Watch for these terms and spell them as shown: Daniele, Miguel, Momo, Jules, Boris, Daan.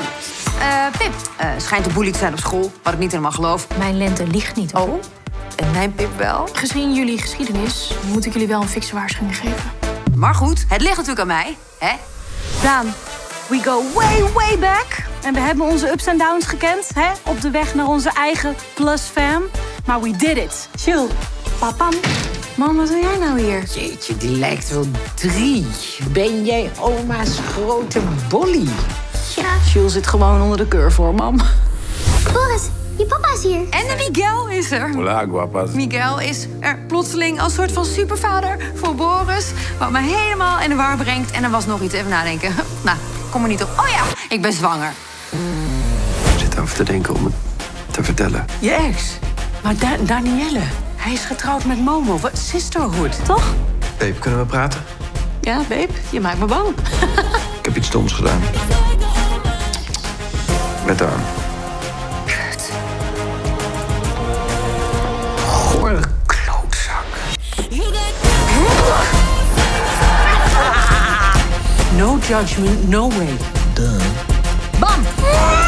gedaan? Pip, schijnt een boelie te zijn op school, wat ik niet helemaal geloof. Mijn lente liegt niet, hoor. Oh, en mijn Pip wel? Gezien jullie geschiedenis moet ik jullie wel een fikse waarschuwing geven. Maar goed, het ligt natuurlijk aan mij, hè? Daan, we go way, way back. En we hebben onze ups en downs gekend, hè? Op de weg naar onze eigen plus-fam. Maar we did it. Chill. Papam. Mam, wat doe jij nou hier? Jeetje, die lijkt wel 3. Ben jij oma's grote bolly? Ja. Jules zit gewoon onder de curve, hoor, mam. Boris, je papa is hier. En de Miguel is er. Hola, guapas. Miguel is er plotseling als soort van supervader voor Boris. Wat me helemaal in de war brengt. En er was nog iets, even nadenken. Nou, kom er niet op. Oh ja, ik ben zwanger. Ik zit over te denken om het te vertellen. Je ex? Maar Daniele, hij is getrouwd met Momo. Wat sisterhood, toch? Babe, kunnen we praten? Ja, babe, je maakt me bang. Ik heb iets doms gedaan. Met Daan. Kut. Goor klootzak. No judgment, no way. Duh. Bam!